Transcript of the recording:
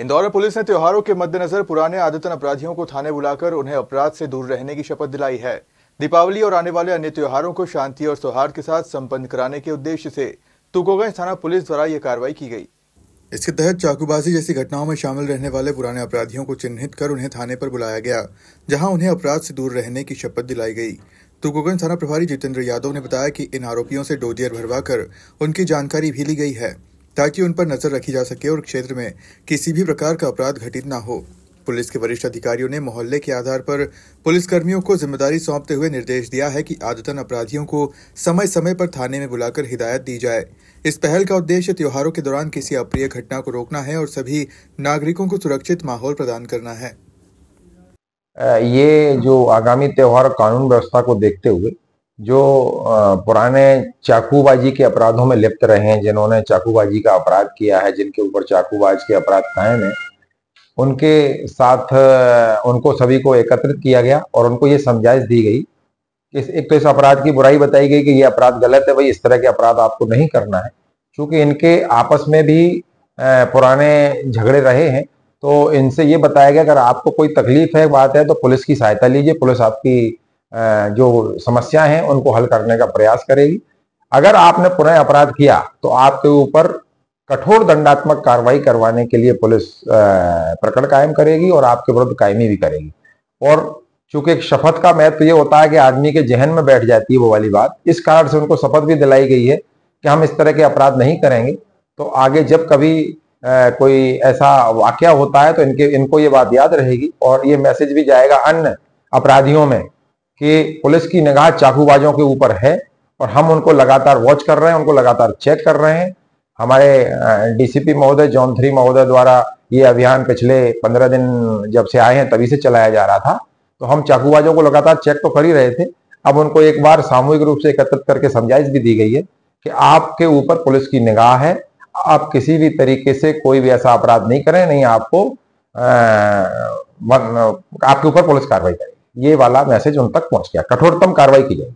इंदौर में पुलिस ने त्योहारों के मद्देनजर पुराने आदतन अपराधियों को थाने बुलाकर उन्हें अपराध से दूर रहने की शपथ दिलाई है। दीपावली और आने वाले अन्य त्योहारों को शांति और सौहार्द के साथ संपन्न कराने के उद्देश्य से तुकोगंज थाना पुलिस द्वारा ये कार्रवाई की गई। इसके तहत चाकूबाजी जैसी घटनाओं में शामिल रहने वाले पुराने अपराधियों को चिन्हित कर उन्हें थाने पर बुलाया गया, जहाँ उन्हें अपराध से दूर रहने की शपथ दिलाई गई। तुकोगंज थाना प्रभारी जितेंद्र यादव ने बताया कि इन आरोपियों से डोजियर भरवाकर उनकी जानकारी भी ली गई है ताकि उन पर नजर रखी जा सके और क्षेत्र में किसी भी प्रकार का अपराध घटित न हो। पुलिस के वरिष्ठ अधिकारियों ने मोहल्ले के आधार पर पुलिसकर्मियों को जिम्मेदारी सौंपते हुए निर्देश दिया है कि आदतन अपराधियों को समय समय पर थाने में बुलाकर हिदायत दी जाए। इस पहल का उद्देश्य त्योहारों के दौरान किसी अप्रिय घटना को रोकना है और सभी नागरिकों को सुरक्षित माहौल प्रदान करना है। ये जो आगामी त्योहार कानून व्यवस्था को देखते हुए जो पुराने चाकूबाजी के अपराधों में लिप्त रहे हैं, जिन्होंने चाकूबाजी का अपराध किया है, जिनके ऊपर चाकूबाज के अपराध कायम है, उनके साथ उनको सभी को एकत्रित किया गया और उनको ये समझाइश दी गई। एक तो इस अपराध की बुराई बताई गई कि ये अपराध गलत है, भाई इस तरह के अपराध आपको नहीं करना है। क्योंकि इनके आपस में भी पुराने झगड़े रहे हैं, तो इनसे ये बताया गया अगर आपको कोई तकलीफ है बात है तो पुलिस की सहायता लीजिए, पुलिस आपकी जो समस्या है उनको हल करने का प्रयास करेगी। अगर आपने पुनः अपराध किया तो आपके ऊपर कठोर दंडात्मक कार्रवाई करवाने के लिए पुलिस प्रकरण कायम करेगी और आपके विरुद्ध कायमी भी करेगी। और चूंकि एक शपथ का महत्व ये होता है कि आदमी के जहन में बैठ जाती है वो वाली बात, इस कारण से उनको शपथ भी दिलाई गई है कि हम इस तरह के अपराध नहीं करेंगे। तो आगे जब कभी कोई ऐसा वाकया होता है तो इनको ये बात याद रहेगी और ये मैसेज भी जाएगा अन्य अपराधियों में कि पुलिस की निगाह चाकूबाजों के ऊपर है और हम उनको लगातार वॉच कर रहे हैं, उनको लगातार चेक कर रहे हैं। हमारे डीसीपी महोदय जॉन थ्री महोदय द्वारा ये अभियान पिछले 15 दिन जब से आए हैं तभी से चलाया जा रहा था। तो हम चाकूबाजों को लगातार चेक तो कर ही रहे थे, अब उनको एक बार सामूहिक रूप से एकत्रित करके समझाइश भी दी गई है कि आपके ऊपर पुलिस की निगाह है, आप किसी भी तरीके से कोई भी ऐसा अपराध नहीं करें, नहीं आपको आपके ऊपर पुलिस कार्रवाई करे। ये वाला मैसेज उन तक पहुंच गया, कठोरतम कार्रवाई की जाएगी।